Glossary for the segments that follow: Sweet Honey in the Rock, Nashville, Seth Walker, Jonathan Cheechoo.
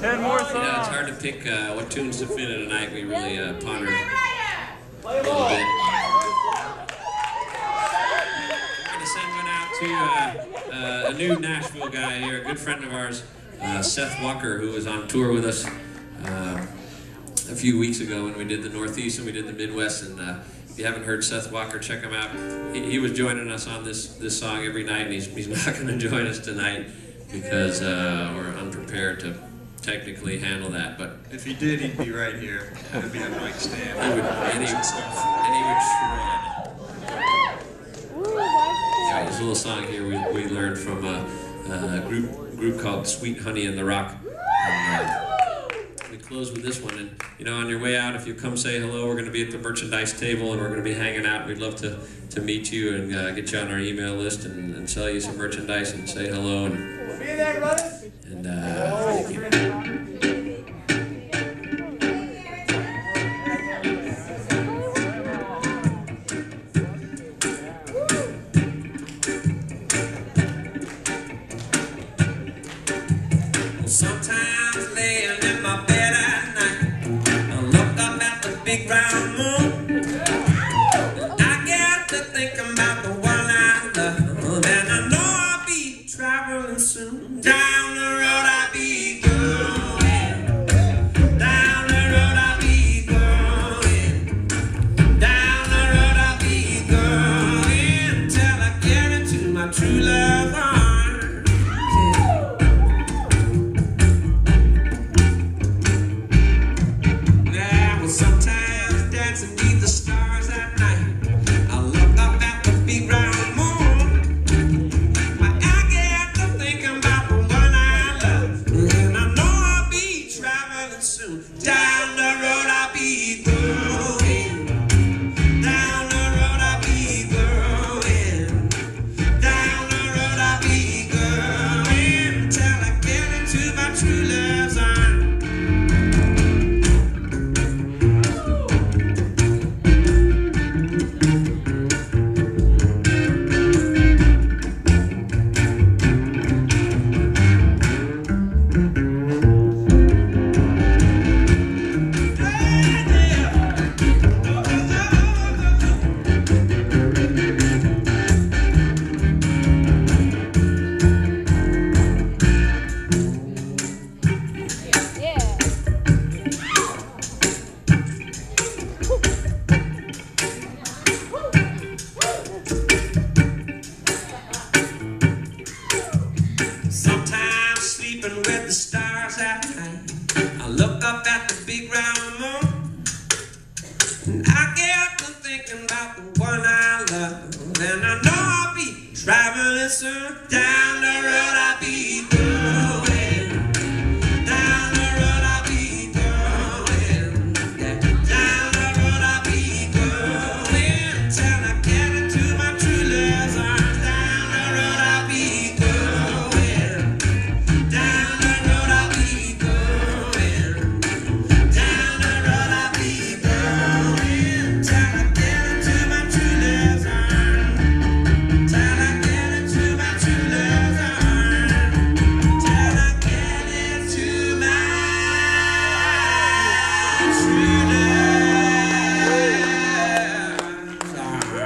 10 more songs. Yeah, it's hard to pick what tunes to fit in a night. We really pondered a little bit. I'm going to send one out to a new Nashville guy here, a good friend of ours, Seth Walker, who was on tour with us a few weeks ago when we did the Northeast and we did the Midwest. And if you haven't heard Seth Walker, check him out. He was joining us on this song every night, and he's not going to join us tonight because we're unprepared to technically handle that. But if he did, he'd be right here. It would be a mic stand. And he would shred. Yeah, there's a little song here we learned from a group called Sweet Honey in the Rock. And, we close with this one, and you know, on your way out, if you come say hello, we're going to be at the merchandise table and we're going to be hanging out. We'd love to meet you and get you on our email list and sell you some merchandise and say hello. And we'll be there, brothers. And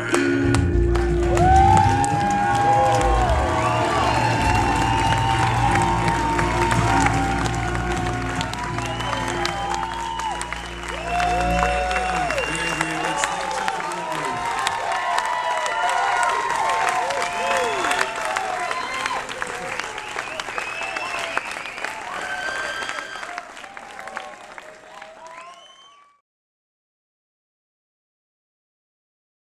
thank you.